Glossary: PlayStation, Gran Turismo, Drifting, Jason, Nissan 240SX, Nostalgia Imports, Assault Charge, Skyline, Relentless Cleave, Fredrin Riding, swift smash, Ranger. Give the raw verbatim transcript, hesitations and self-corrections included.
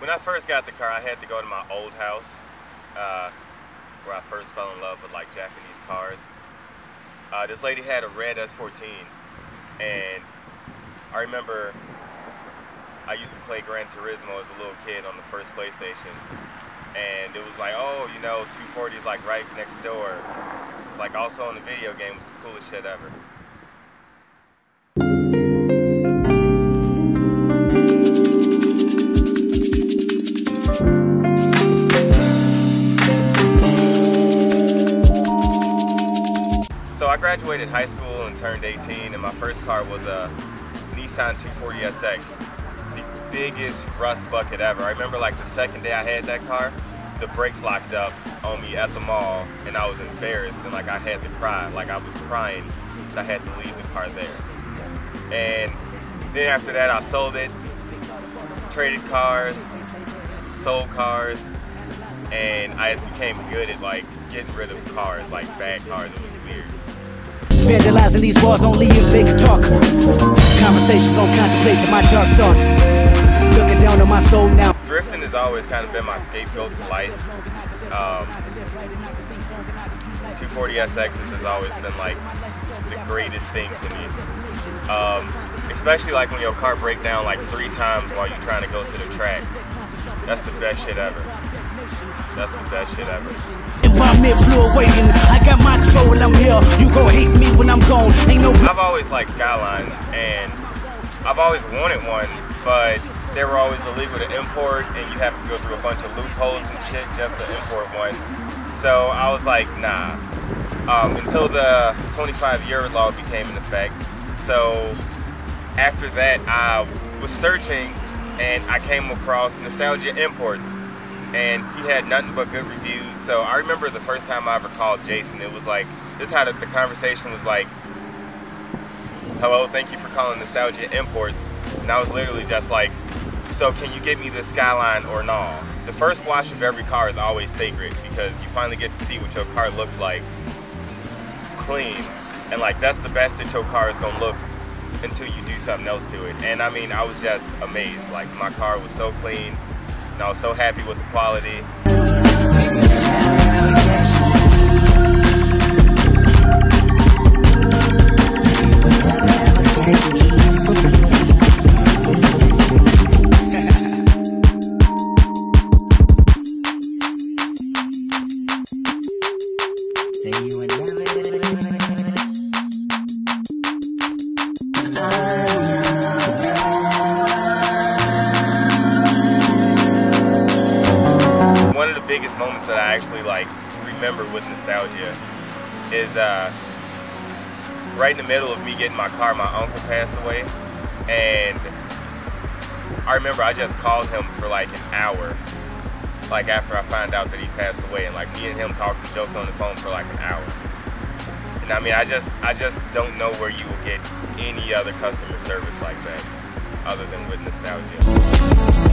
When I first got the car, I had to go to my old house, uh, where I first fell in love with like Japanese cars. Uh, this lady had a red S fourteen, and I remember I used to play Gran Turismo as a little kid on the first PlayStation, and it was like, oh, you know, two forty is like right next door. It's like also on the video game, it's the coolest shit ever. I graduated high school and turned eighteen, and my first car was a Nissan two forty S X, the biggest rust bucket ever. I remember like the second day I had that car, the brakes locked up on me at the mall, and I was embarrassed, and like I had to cry, like I was crying, so I had to leave the car there. And then after that I sold it, traded cars, sold cars, and I just became good at like getting rid of cars, like bad cars. It was weird. Vandalizing these walls only if they could talk. Conversations on contemplating my dark thoughts. Looking down on my soul now. Drifting has always kind of been my scapegoat to life. Um, two forty S X's has always been like the greatest thing to me. Um, especially like when your car breaks down like three times while you're trying to go to the track. That's the best shit ever. That's the best shit ever. I've always liked Skylines, and I've always wanted one, but they were always illegal to import, and you have to go through a bunch of loopholes and shit just to import one. So I was like, nah. Um, until the twenty-five year law became in effect. So after that, I was searching, and I came across Nostalgia Imports. And he had nothing but good reviews. So I remember the first time I ever called Jason, it was like, this is how the, the conversation was like, hello, thank you for calling Nostalgia Imports. And I was literally just like, so can you get me this Skyline or no? The first wash of every car is always sacred because you finally get to see what your car looks like clean. And like, that's the best that your car is gonna look until you do something else to it. And I mean, I was just amazed. Like, my car was so clean. And I was so happy with the quality. Biggest moments that I actually like remember with nostalgia is uh, right in the middle of me getting my car, my uncle passed away, and I remember I just called him for like an hour, like after I found out that he passed away, and like me and him talked and joked on the phone for like an hour. And I mean, I just, I just don't know where you will get any other customer service like that other than with nostalgia.